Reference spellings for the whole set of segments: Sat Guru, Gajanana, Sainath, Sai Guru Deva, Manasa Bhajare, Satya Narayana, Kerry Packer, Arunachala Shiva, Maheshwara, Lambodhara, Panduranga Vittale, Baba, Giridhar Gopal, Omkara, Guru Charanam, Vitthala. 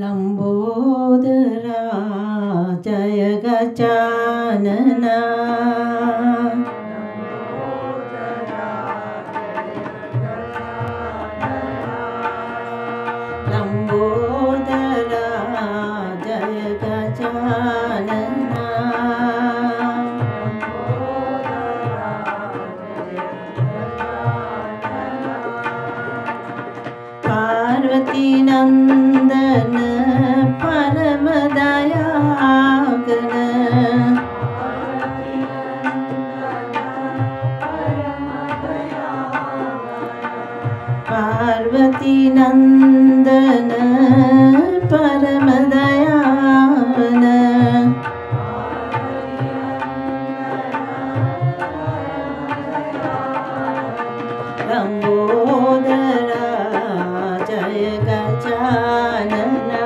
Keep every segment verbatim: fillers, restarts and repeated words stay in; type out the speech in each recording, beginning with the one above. लंबोदरा जय गजानना लंबोदरा जय गजानना पार्वती नंदन परम दयागन पार्वती नंदन परम दयावन लंबोदरा जय Gajanana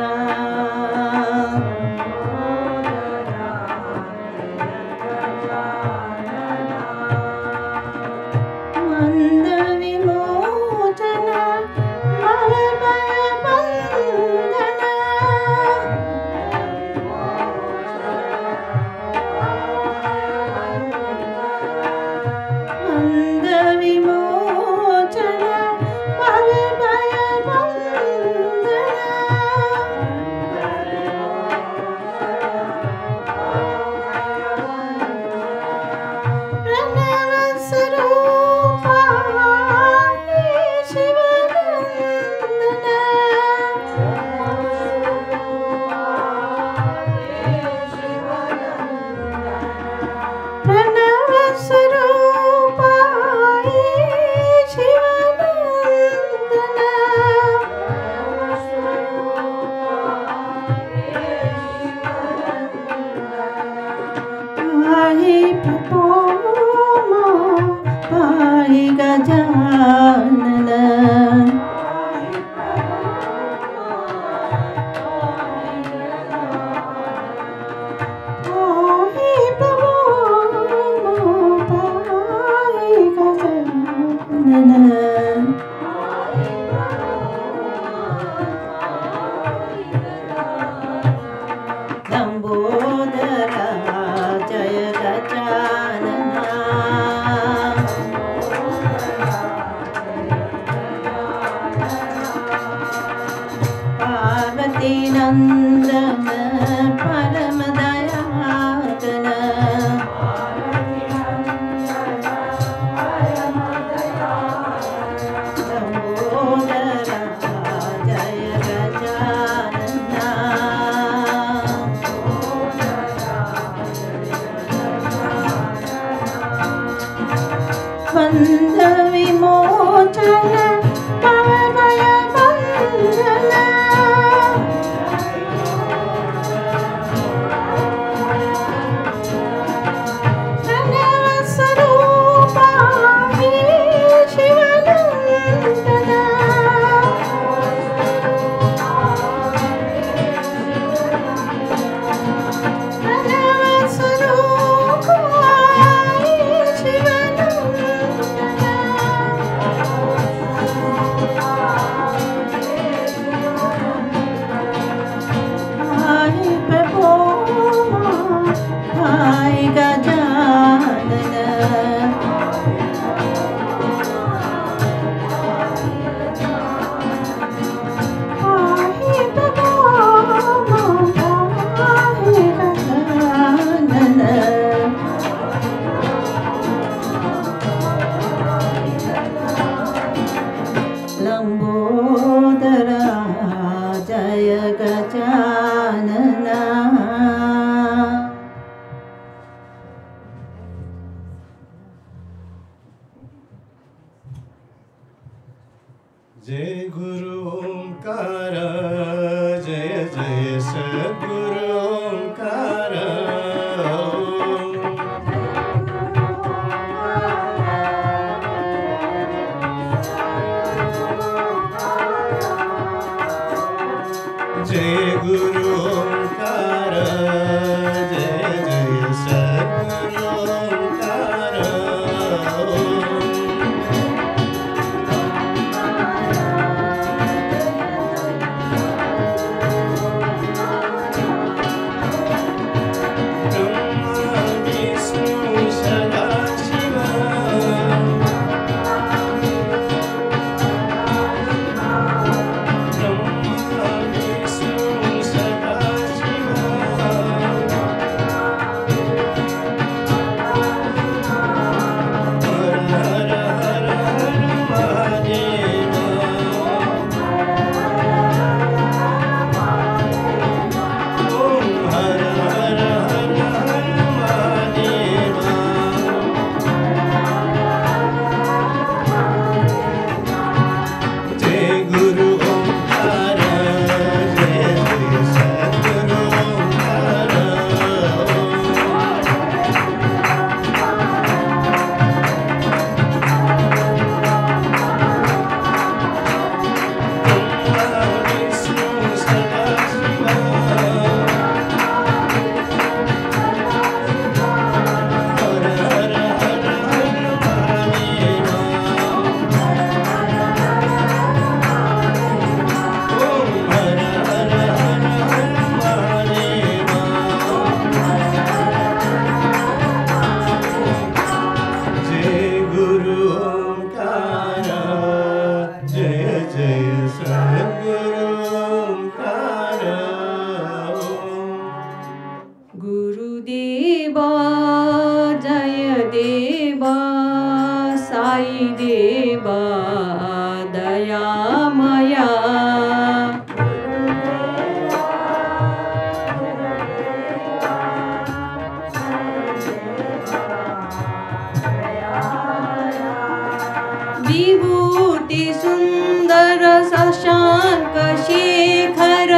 Jai Guru Omkara Jai Jai Sadguru Omkara Jai Guru Omkara Jai Jai Sadguru Om कोटि सुंदर Shashank Shekhar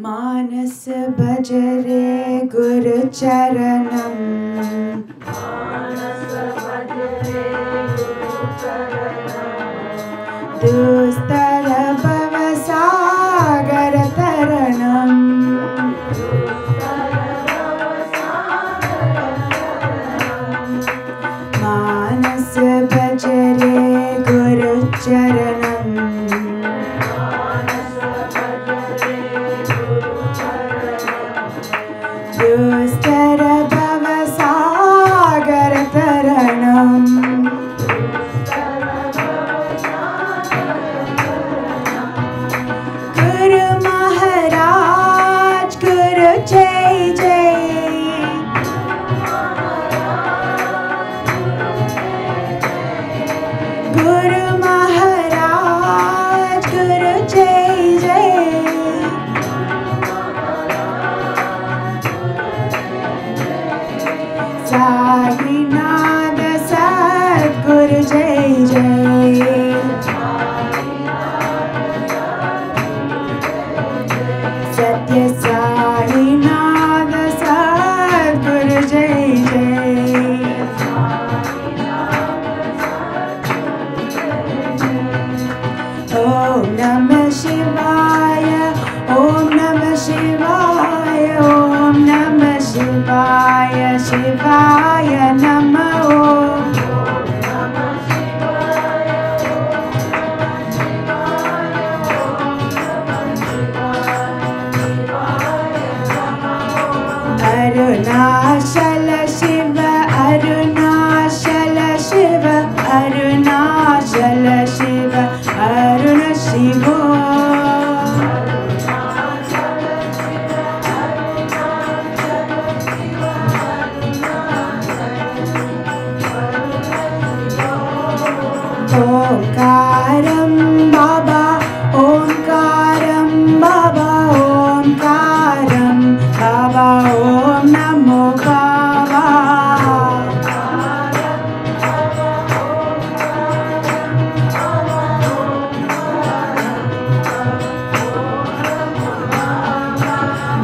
Manasa Bhajare Guru Charanam. Manasa Bhajare Guru Charanam. Dustara Bhava Sagara Taranam. Dustara Bhava Sagara Taranam. Manasa Bhajare Guru Charanam.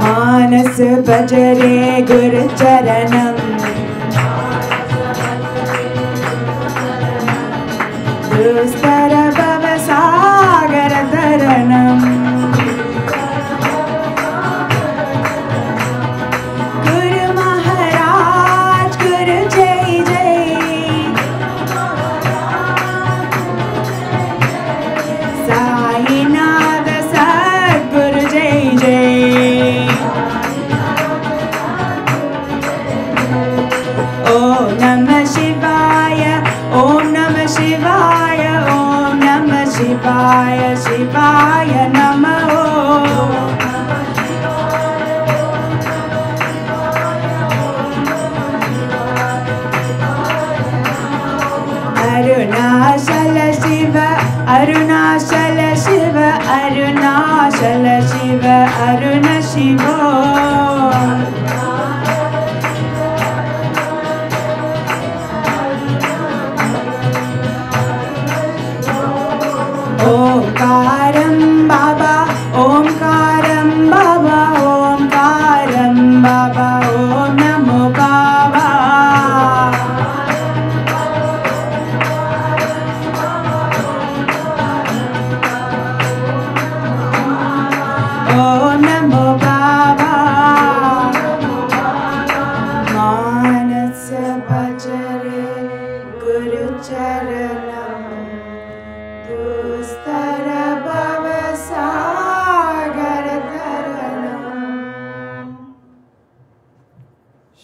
Manasa Bhajare Guru Charanam, Dustara Bhava Sagara Taranam, Guru Maharaj Guru Jai Jai, Sainath Sat Guru Jai Jai. Shivaya, Shivaya, Namah Om. Arunachala Shiva, Arunachala Shiva, Arunachala Shiva, Aruna Shiva. Om Baba, Om Karam Baba, Om Karam Baba, Om Namo Baba. Om Namo Baba. Manasa Bhajare Guru Charanam, Dustara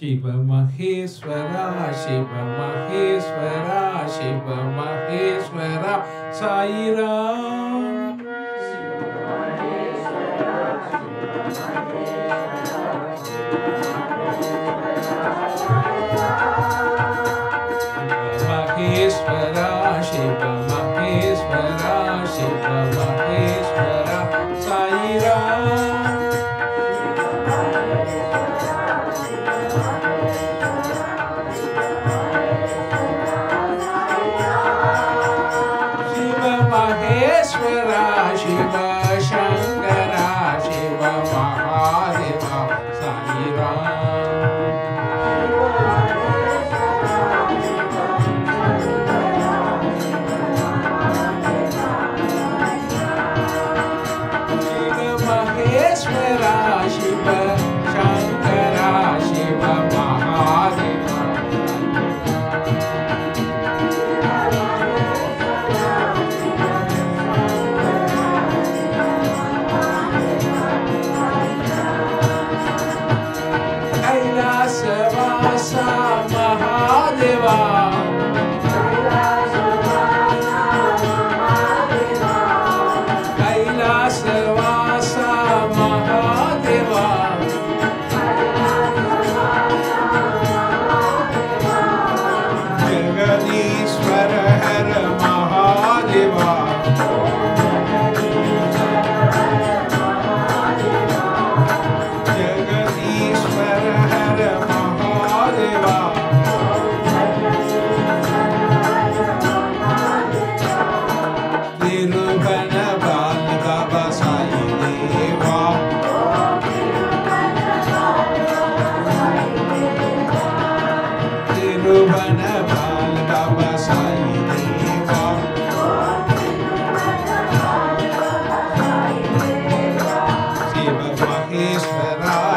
Shiva Maheshwara, Shiva Maheshwara, Shiva Maheshwara, Sai Ram. Shiva Maheshwara, Shiva Maheshwara, Shiva Maheshwara, Sai Ram. Shiva Maheshwara, Shiva Maheshwara, Shiva Maheshwara, Sai Ram. Na na na.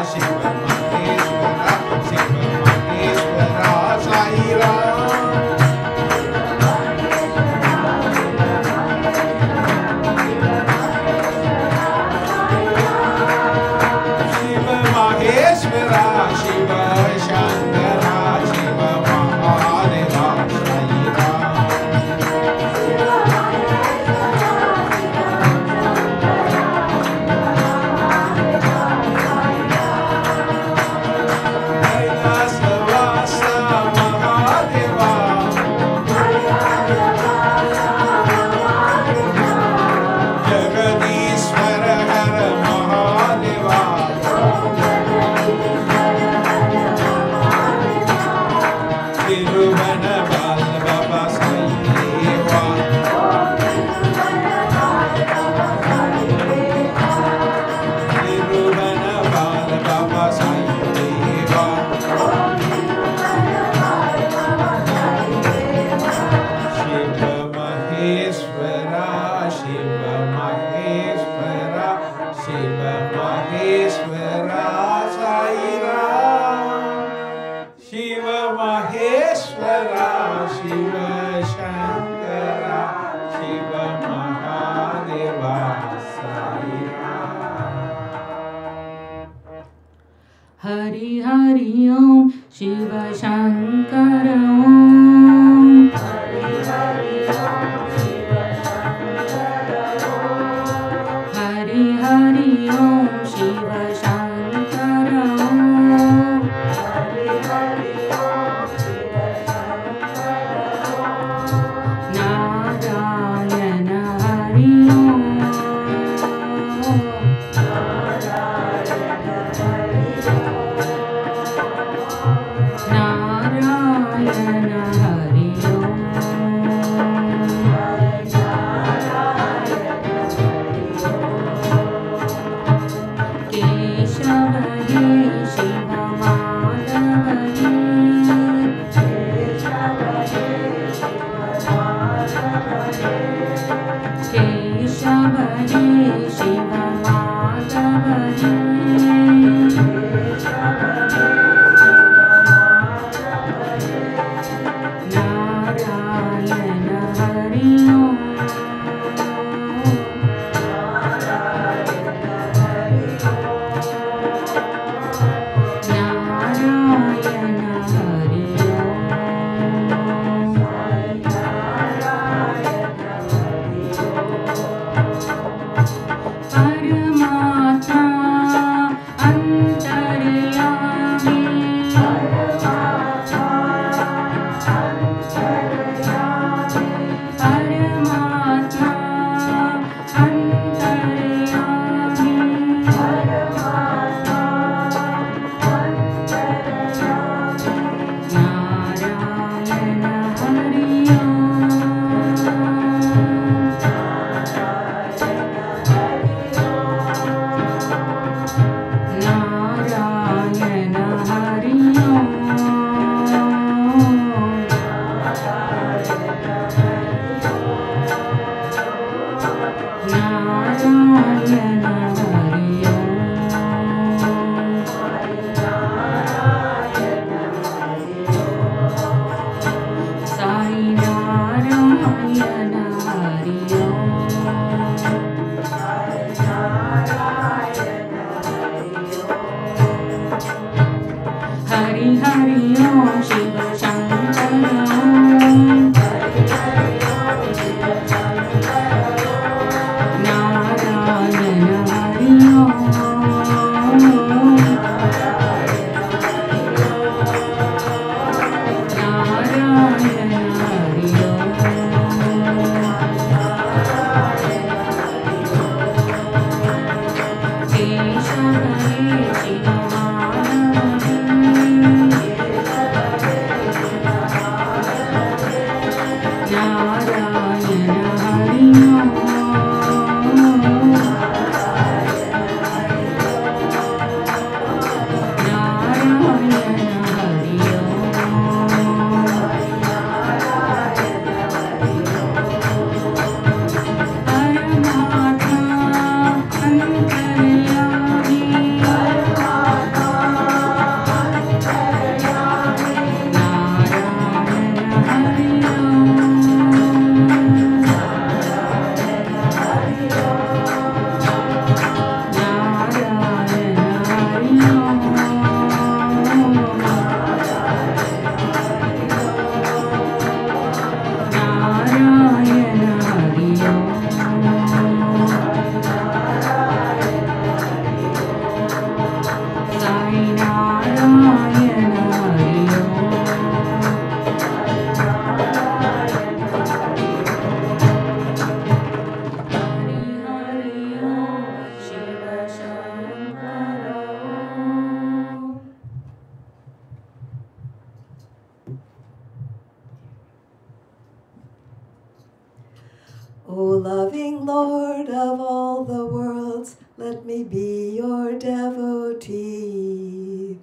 Lord of all the worlds, let me be your devotee.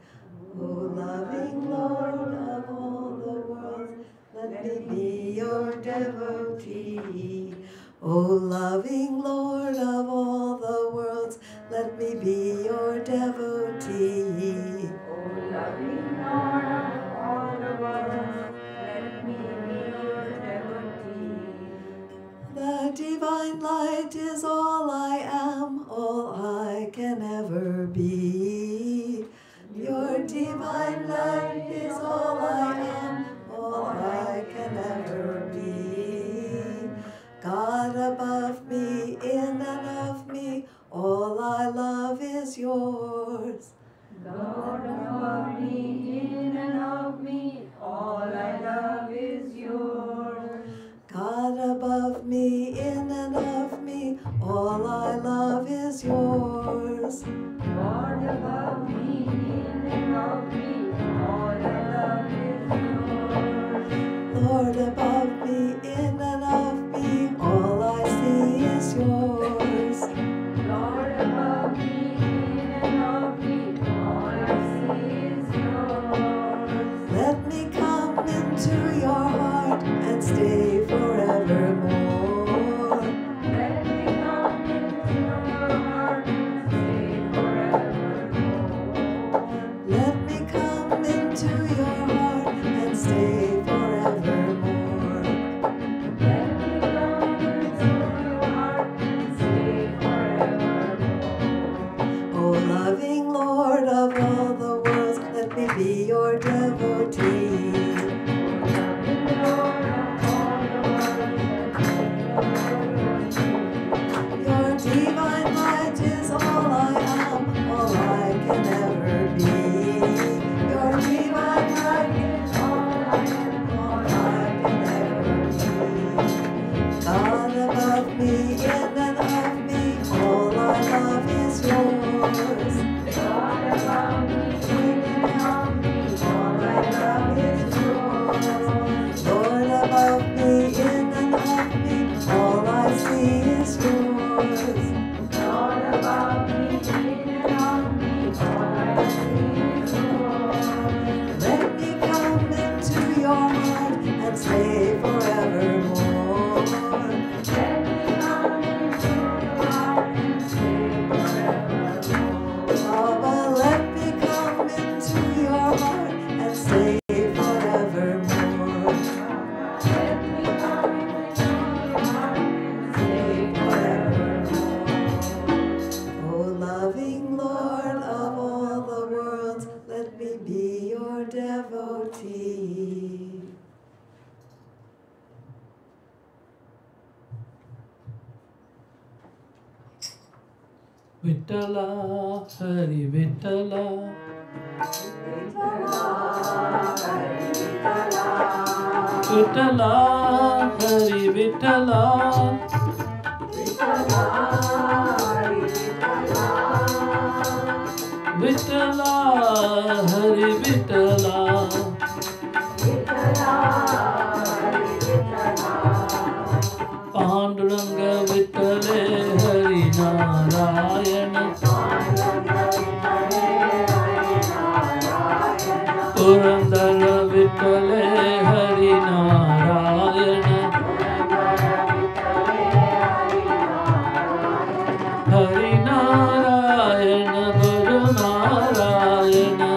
O loving Lord of all the worlds, let me be your devotee. O loving Lord of all the worlds, let me be your devotee. O loving Lord of all the worlds, let me be your devotee. The divine light is all I am, all I can ever be. Your divine light is all I am, all I can ever be. God above me, in and of me, all I love is yours. God above me, in and of me, all I love is yours. God above me, in and of me, all I love is yours. God above me, in and of me, all I love is yours. Lord above me, in and of me, all I see is yours. Lord above me, in and of me, all I see is yours. Let me come into your heart and stay forevermore. Vitthala, Hari Vitthala, Vitthala, Hari Vitthala, Vitthala, Hari Vitthala, Vitthala, Hari Vitthala, Vitthala, Hari Vitthala, Vitthala, Hari Vitthala, Panduranga Vittale. Narayana, Purandara Vittale Hari Narayana, Hari Narayana, Guru Narayana,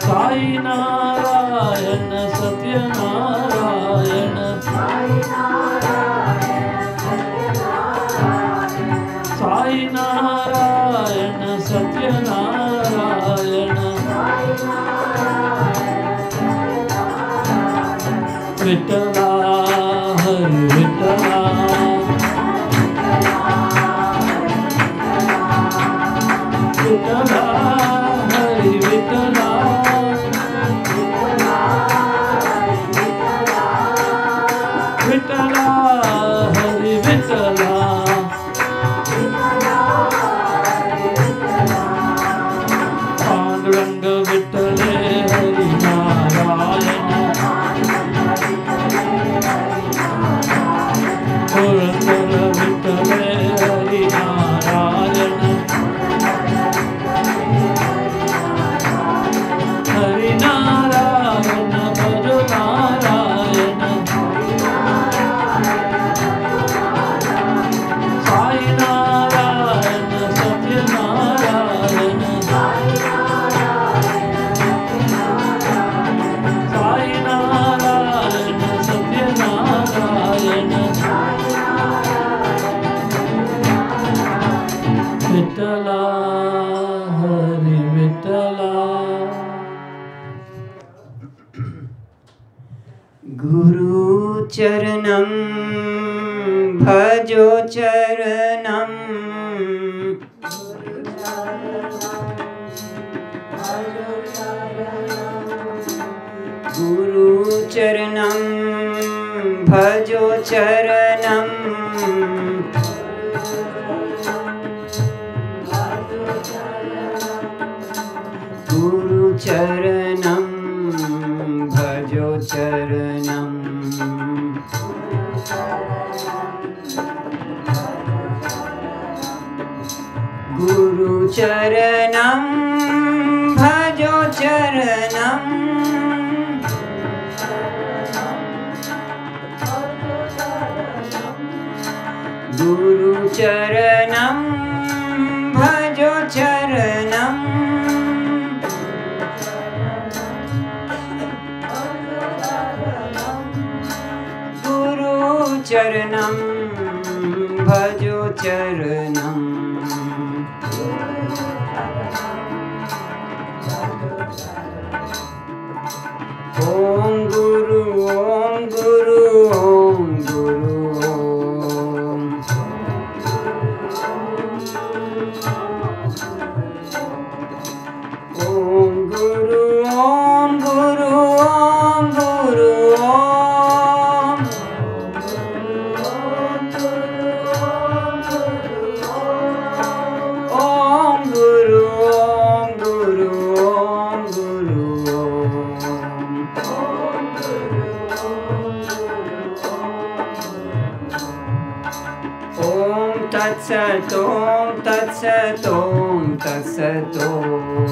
Sai Narayana, Satya Narayana, Sai Narayana, Satya Narayana, Vitthala, Hari Vitthala, Vitthala, Hari Vitthala, Vitthala, Hari Vitthala. Vitthala, Hari Narayana, Vitthala, Hari Vitthala. Guru Charanam, Bhajo Charanam. Guru Charanam, Bhajo Charanam. Guru Charanam, Bhajo Charanam. Guru Charanam, Bhajo Charanam. Guru Charanam, Bhajo Charanam. Guru Charanam, Bhajo Charanam. Charanam, Bhajo Charanam. Om Guru, Om Guru, Om Guru, Om. Om Guru, Om Guru, Om Guru, Om. Tat sat om, tat sat om, tat sat om.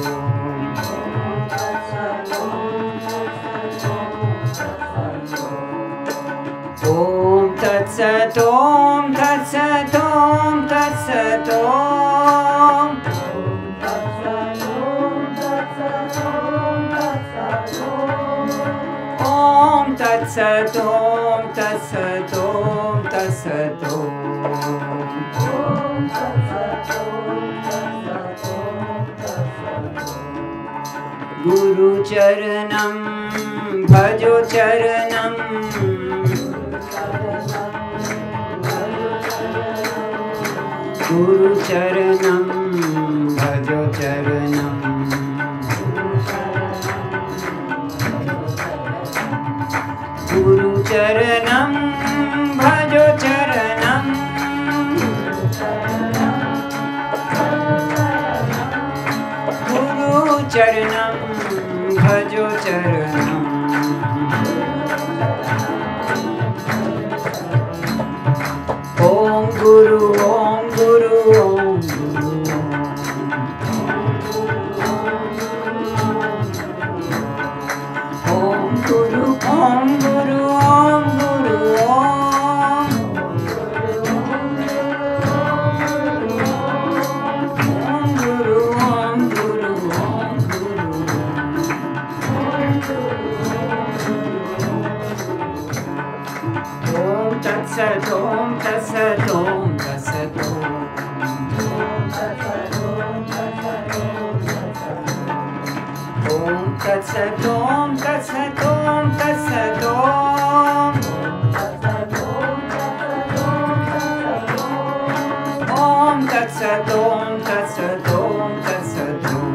Om tat sat om, tat sat om, tat sat om. Om tat sat om, tat sat om, tat sat om. Guru Charanam, Bhajo Charanam. Guru Charanam, Bhajo Charanam. Guru Charanam, Bhajo Charanam. Guru Charanam, Bhajo Charanam. Om Guru, Om Guru, Om Guru. Om Guru, Om Guru, Om Guru, Om. Om Guru, Om Guru, Om Guru. Om tat sat om, tat sat om, tat sat om. Om tat sat om, tat sat om, tat sat om. Om tat sat om, tat sat om, tat sat om.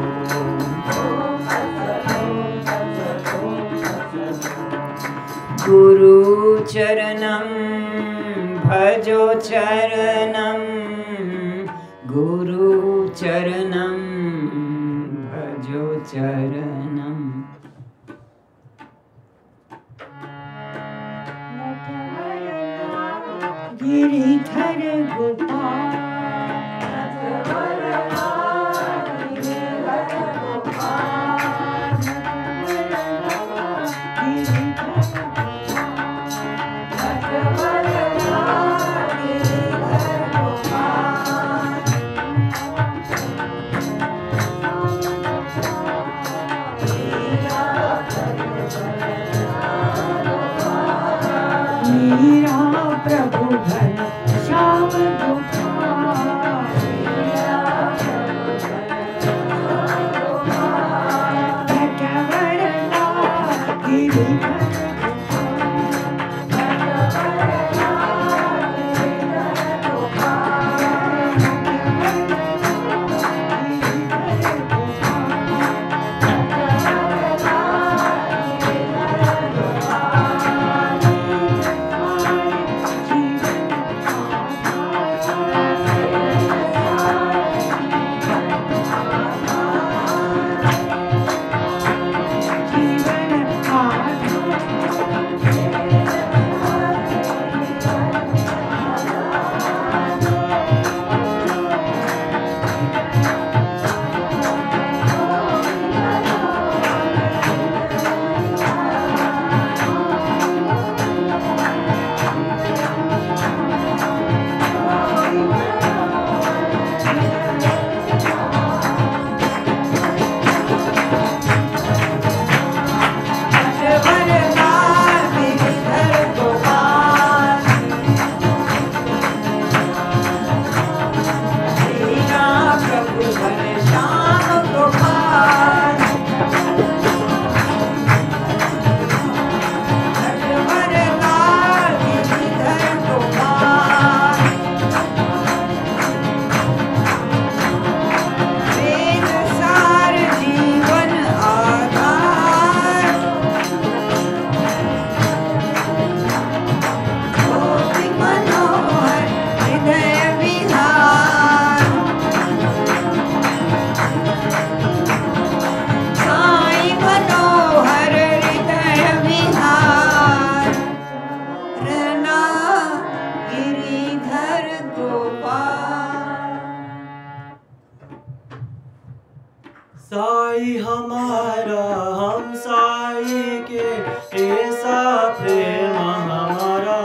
Guru Charanam, Bhajo Charanam. Guru Charanam, Bhajo Charanam. Giridhar Gopal, Om Sai हमारा हम साई के ऐसा प्रेम हमारा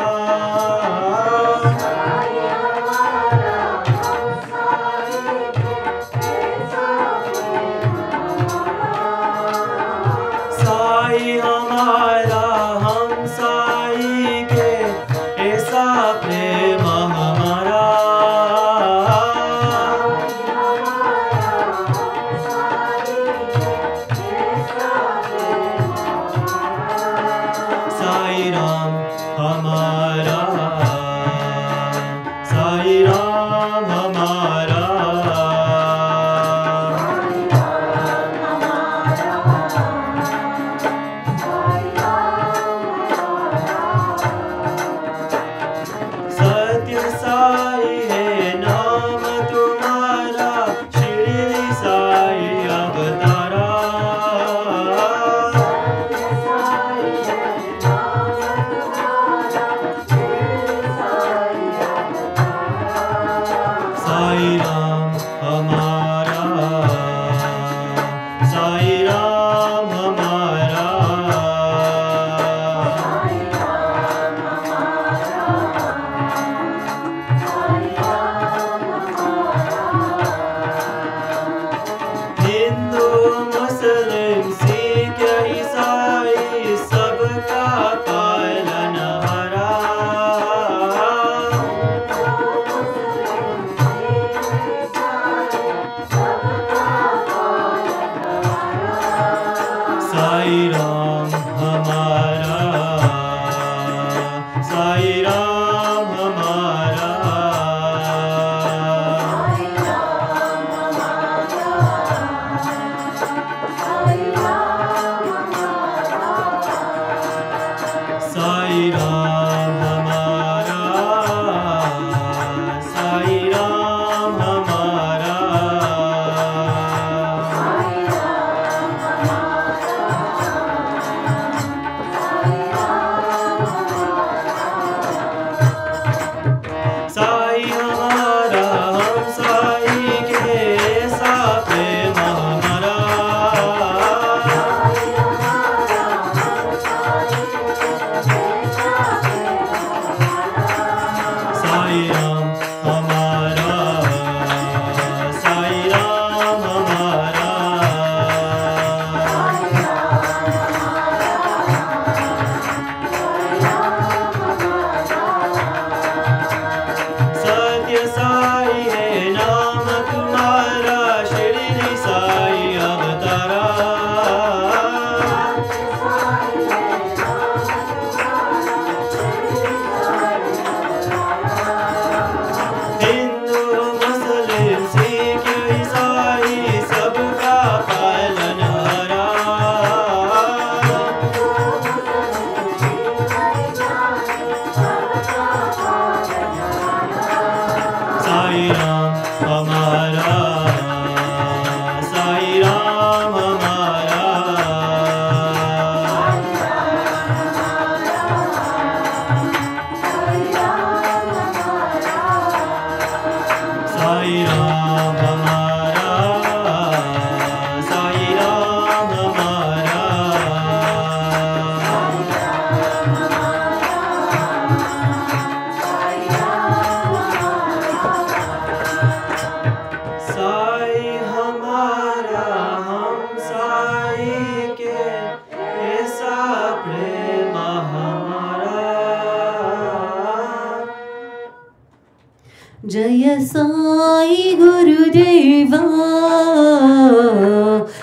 Jaya Sai Guru Deva,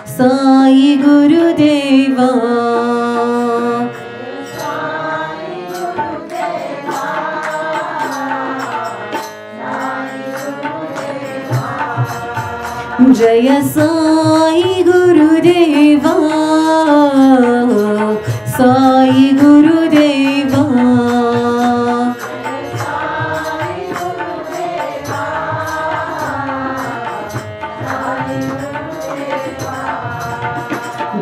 Sai Guru Deva. Jaya Sai Guru Deva, Sai Guru Deva.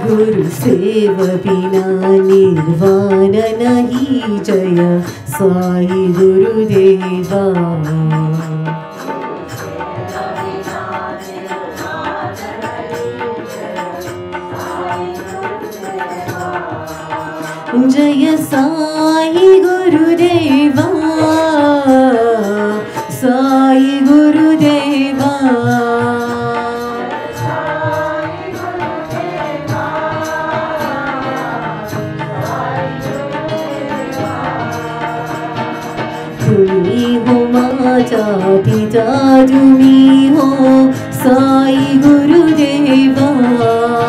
Guru Seva Bina Nirvana Nahi, Jaya Sai Guru Deva. Jaya Sai Guru Deva, Sai Guru Deva, Sai Guru Deva, Sai Guru Deva. Tumi ho mata pita, tumi ho Sai Guru Deva.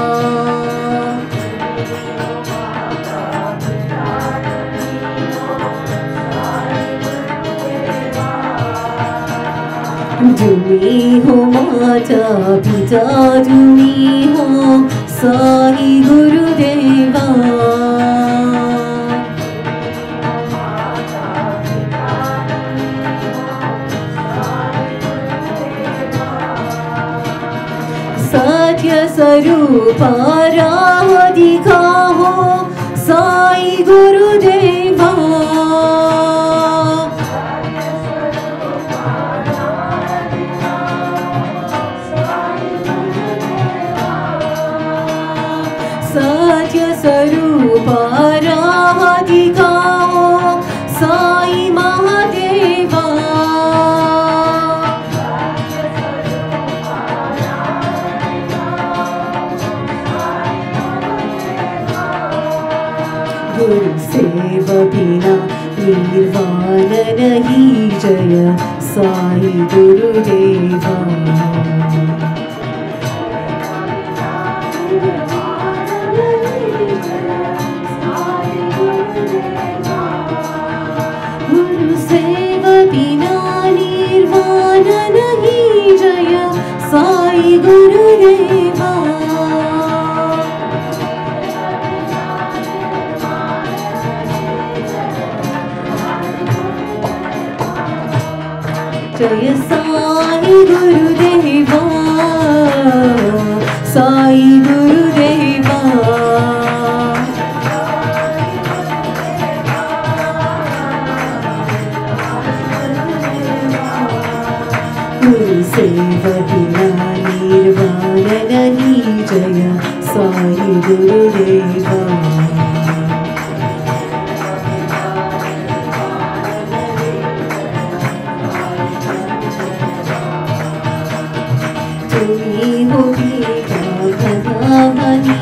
Tumi ho mata pita, tumi ho Sai Guru Deva. Satya Sarupa Raha Dikhaho Sai Guru Deva. Jaya Sai Guru Deva. Guru Seva Bina Nirvana Nahi, Jaya Sai Guru Deva. Jaya Sai Guru Deva, Sai Guru Deva. Guru Seva Bina Nirvana Nahi, Jaya Sai Guru Deva.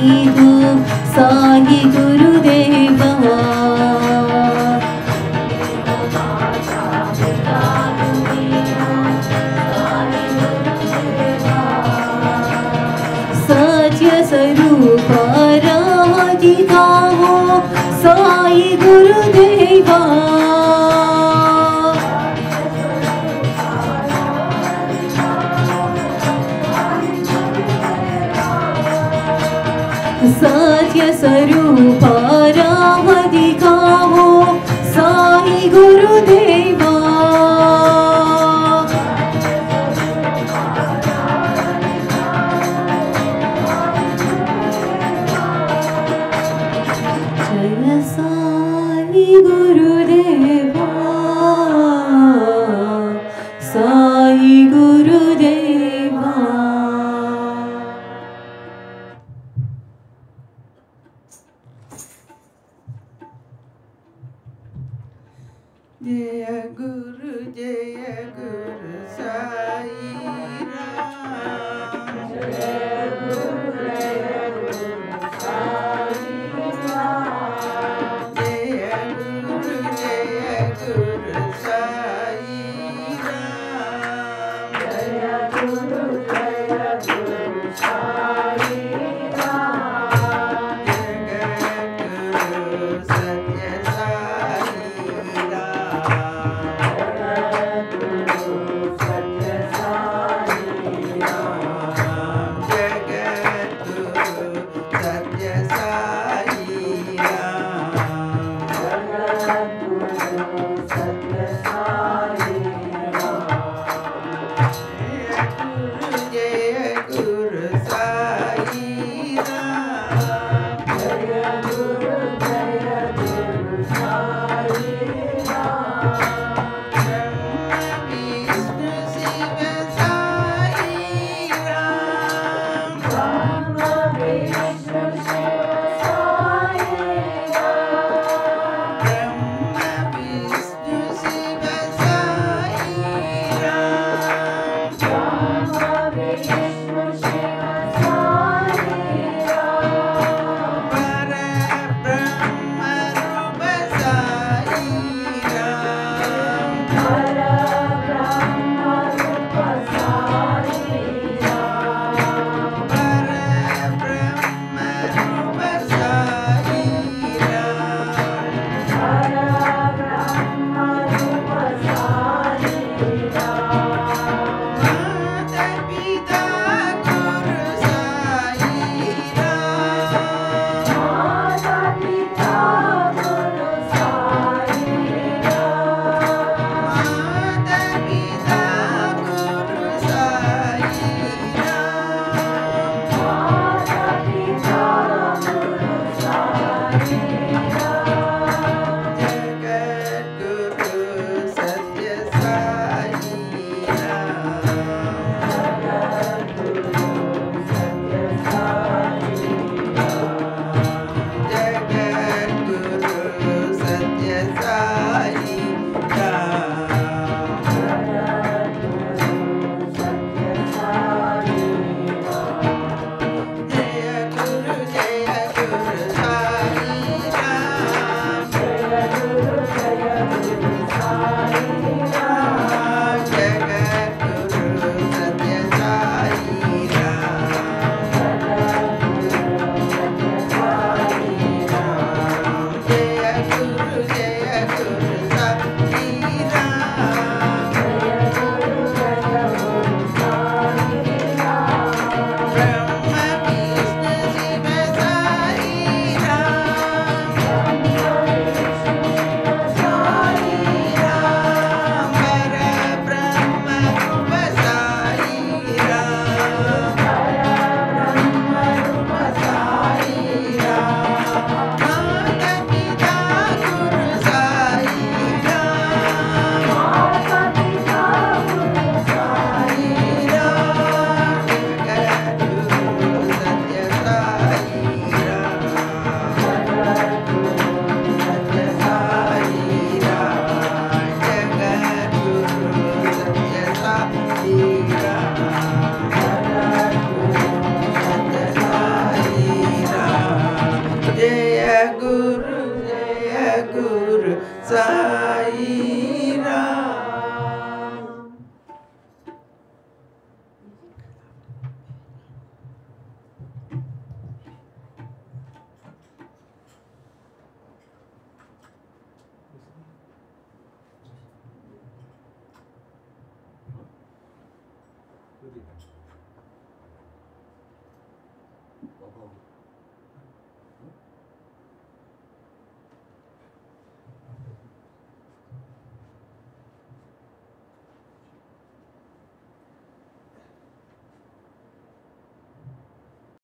Sai Guru Deva. Satya Sarupa Raha Dikhaho Sai Guru Deva. Satya Sarupa Raha Dikhaho Sai Guru Deva.